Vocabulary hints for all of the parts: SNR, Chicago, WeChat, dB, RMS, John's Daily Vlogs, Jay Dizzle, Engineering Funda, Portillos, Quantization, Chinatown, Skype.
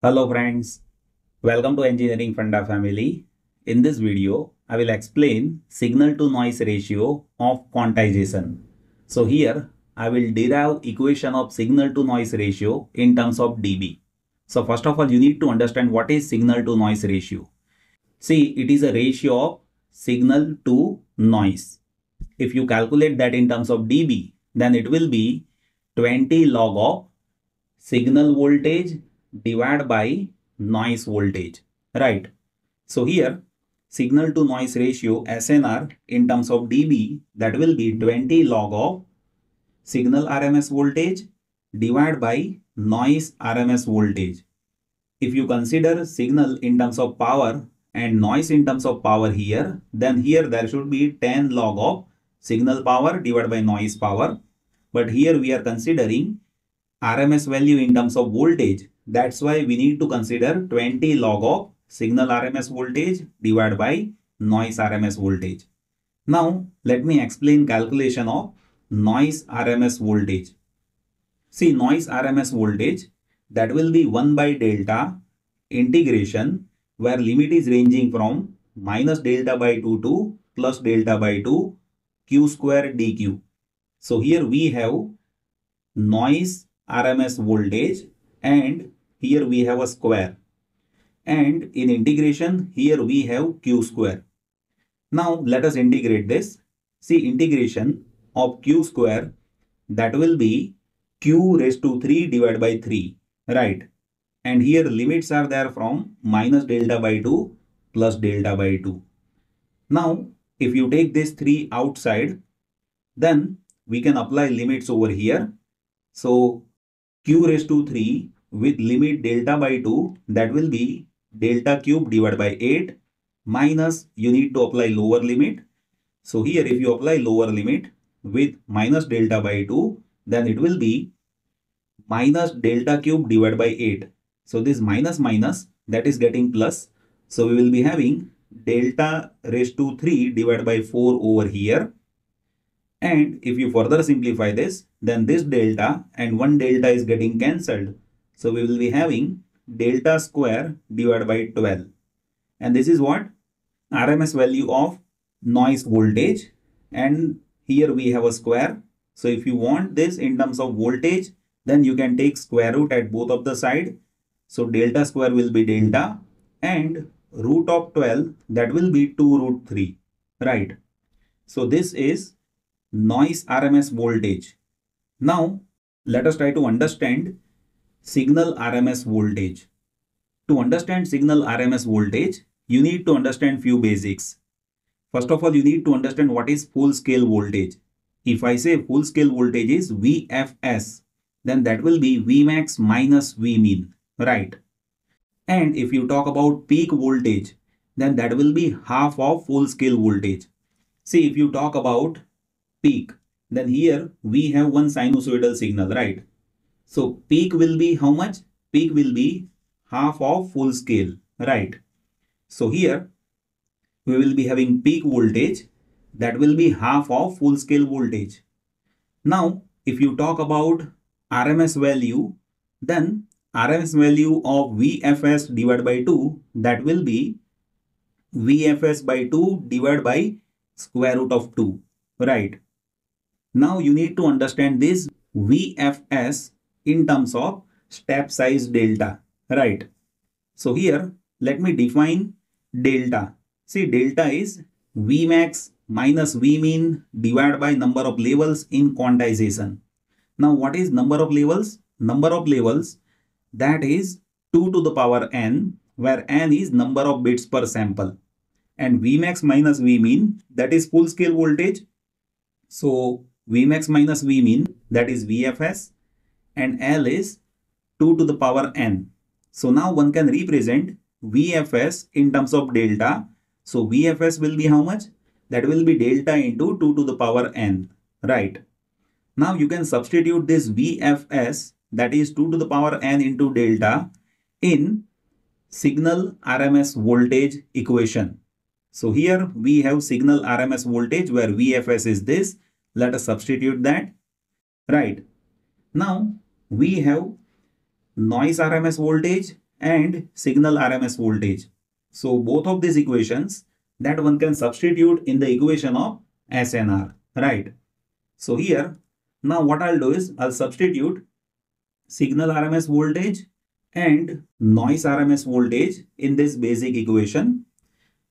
Hello friends, welcome to Engineering Funda family. In this video, I will explain signal to noise ratio of quantization. So here, I will derive equation of signal to noise ratio in terms of dB. So first of all, you need to understand what is signal to noise ratio. See, it is a ratio of signal to noise. If you calculate that in terms of dB, then it will be 20 log of signal voltage divided by noise voltage, right? So here signal to noise ratio SNR in terms of dB, that will be 20 log of signal RMS voltage divided by noise RMS voltage. If you consider signal in terms of power and noise in terms of power here, then here there should be 10 log of signal power divided by noise power. But here we are considering RMS value in terms of voltage. That's why we need to consider 20 log of signal RMS voltage divided by noise RMS voltage. Now, let me explain calculation of noise RMS voltage. See, noise RMS voltage, that will be 1 by delta integration, where limit is ranging from minus delta by 2 to plus delta by 2 q square dq. So here we have noise RMS voltage and here we have a square, and in integration here we have q square. Now let us integrate this. See, integration of q square, that will be q raised to 3 divided by 3, right? And here limits are there from minus delta by 2 plus delta by 2. Now if you take this 3 outside, then we can apply limits over here. So q raised to 3 with limit delta by 2, that will be delta cube divided by 8 minus, you need to apply lower limit. So here if you apply lower limit with minus delta by 2, then it will be minus delta cube divided by 8. So this minus minus, that is getting plus. So we will be having delta raised to 3 divided by 4 over here. And if you further simplify this, then this delta and one delta is getting cancelled. So we will be having delta square divided by 12. And this is what? RMS value of noise voltage. And here we have a square. So if you want this in terms of voltage, then you can take square root at both of the side. So delta square will be delta, and root of 12, that will be 2 root 3, right? So this is noise RMS voltage. Now let us try to understand signal RMS voltage. To understand signal RMS voltage, you need to understand few basics. First of all, you need to understand what is full scale voltage. If I say full scale voltage is VFS, then that will be Vmax minus Vmin, right? And if you talk about peak voltage, then that will be half of full scale voltage. See, if you talk about peak, then here we have one sinusoidal signal, right? So peak will be how much? Peak will be half of full scale, right? So here we will be having peak voltage, that will be half of full scale voltage. Now if you talk about RMS value, then RMS value of VFS divided by 2, that will be VFS by 2 divided by square root of 2, right? Now you need to understand this VFS in terms of step size delta, right? So here let me define delta. See, delta is Vmax minus Vmin divided by number of levels in quantization. Now what is number of levels? Number of levels, that is 2 to the power n, where n is number of bits per sample. And Vmax minus Vmin, that is full scale voltage. So Vmax minus Vmin, that is VFS, and L is 2 to the power n. So now one can represent VFS in terms of delta. So VFS will be how much? That will be delta into 2 to the power n, right? Now you can substitute this VFS, that is 2 to the power n into delta, in signal RMS voltage equation. So here we have signal RMS voltage where VFS is this. Let us substitute that, right? Now we have noise RMS voltage and signal RMS voltage. So both of these equations that one can substitute in the equation of SNR, right? So here now what I'll do is I'll substitute signal RMS voltage and noise RMS voltage in this basic equation.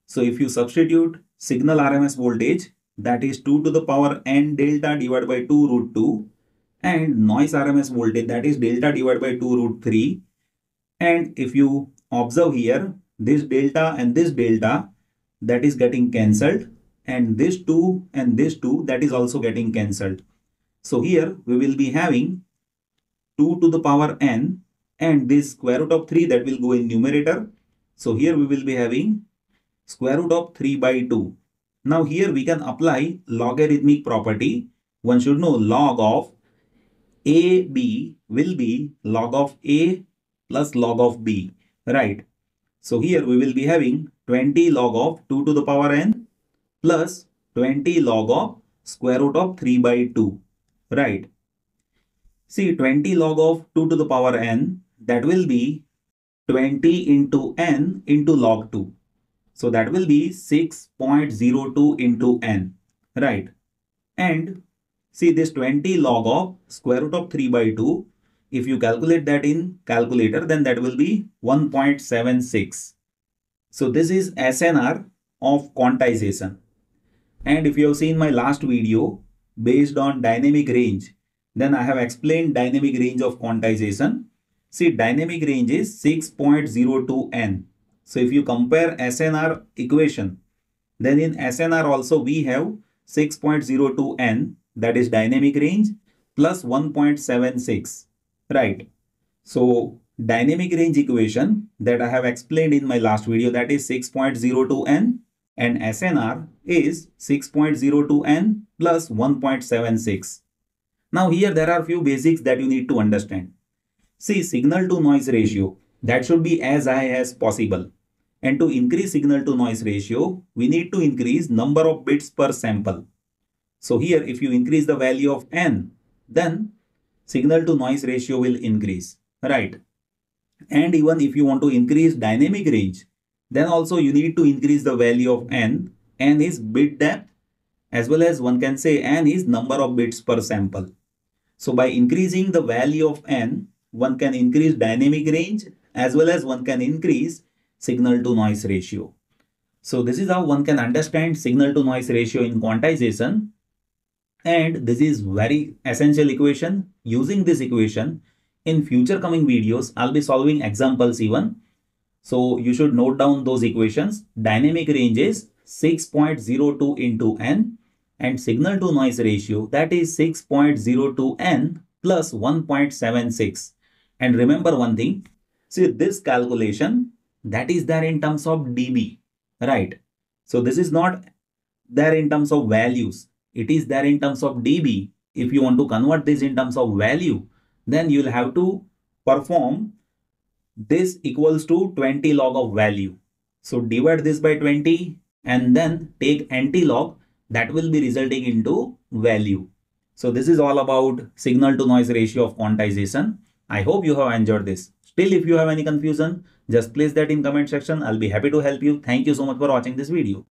So if you substitute signal RMS voltage, that is 2 to the power n delta divided by 2 root 2, and noise RMS voltage, that is delta divided by 2 root 3. And if you observe here, this delta and this delta, that is getting cancelled, and this 2 and this 2, that is also getting cancelled. So here we will be having 2 to the power n and this square root of 3 that will go in numerator. So here we will be having square root of 3 by 2. Now here we can apply logarithmic property. One should know log of AB will be log of A plus log of B, right? So here we will be having 20 log of 2 to the power n plus 20 log of square root of 3 by 2, right? See, 20 log of 2 to the power n, that will be 20 into n into log 2. So that will be 6.02 into n, right? And see, this 20 log of square root of 3 by 2, if you calculate that in calculator, then that will be 1.76. So this is SNR of quantization. And if you have seen my last video based on dynamic range, then I have explained dynamic range of quantization. See, dynamic range is 6.02 n. So if you compare SNR equation, then in SNR also we have 6.02 n, that is dynamic range, plus 1.76, right? So dynamic range equation that I have explained in my last video, that is 6.02 n, and SNR is 6.02 n plus 1.76. Now here there are few basics that you need to understand. See, signal to noise ratio, that should be as high as possible. And to increase signal to noise ratio, we need to increase number of bits per sample. So here if you increase the value of n, then signal to noise ratio will increase, right? And even if you want to increase dynamic range, then also you need to increase the value of n. n is bit depth, as well as one can say n is number of bits per sample. So by increasing the value of n, one can increase dynamic range as well as one can increase signal to noise ratio. So this is how one can understand signal to noise ratio in quantization. And this is very essential equation. Using this equation, in future coming videos, I'll be solving examples even. So you should note down those equations. Dynamic range is 6.02 into n, and signal to noise ratio, that is 6.02 n plus 1.76. And remember one thing, see this calculation that is there in terms of dB, right? So this is not there in terms of values. It is there in terms of dB. If you want to convert this in terms of value, then you'll have to perform this equals to 20 log of value. So divide this by 20 and then take anti log, that will be resulting into value. So this is all about signal to noise ratio of quantization. I hope you have enjoyed this. Still, if you have any confusion, just place that in comment section. I'll be happy to help you. Thank you so much for watching this video.